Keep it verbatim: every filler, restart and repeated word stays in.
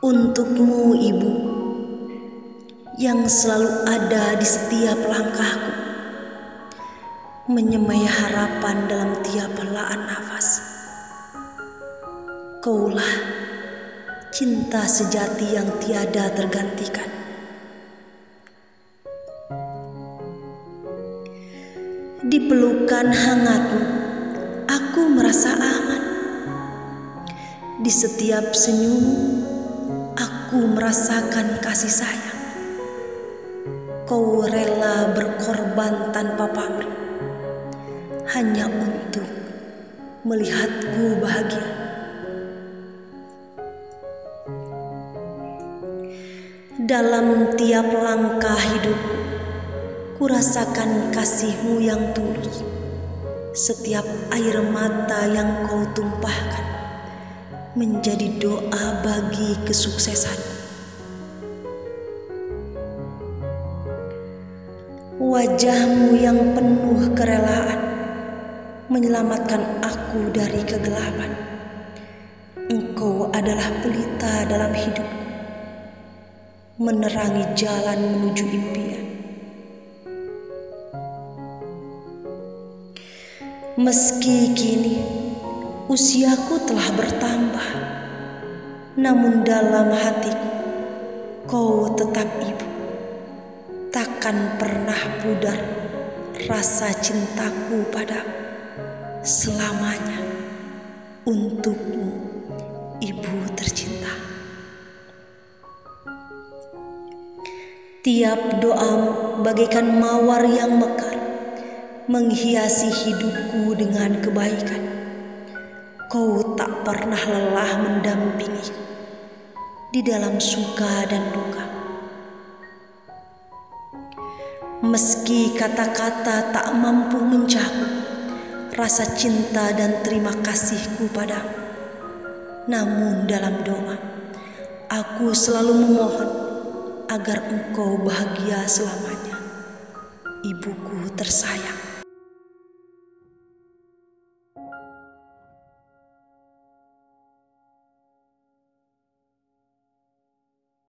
Untukmu, Ibu, yang selalu ada di setiap langkahku, menyemai harapan dalam tiap helaan nafas. Kaulah cinta sejati yang tiada tergantikan. Di pelukan hangatmu, aku merasa aman. Di setiap senyum, aku merasakan kasih sayang. Kau rela berkorban tanpa pamrih, hanya untuk melihatku bahagia. Dalam tiap langkah hidupku, kurasakan kasihmu yang tulus. Setiap air mata yang kau tumpahkan menjadi doa bagi kesuksesanku. Wajahmu yang penuh kerelaan menyelamatkan aku dari kegelapan. Engkau adalah pelita dalam hidupku, menerangi jalan menuju impian. Meski kini usiaku telah bertambah, namun dalam hatiku kau tetap ibu. Takkan pernah pudar rasa cintaku padamu, selamanya untukmu, Ibu tercinta. Tiap doamu bagaikan mawar yang mekar, menghiasi hidupku dengan kebaikan. Kau tak pernah lelah mendampingiku di dalam suka dan duka. Meski kata-kata tak mampu mencakup rasa cinta dan terima kasihku padamu, namun dalam doa aku selalu memohon agar engkau bahagia selamanya, Ibuku tersayang.